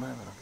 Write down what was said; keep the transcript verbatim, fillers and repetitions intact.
moment.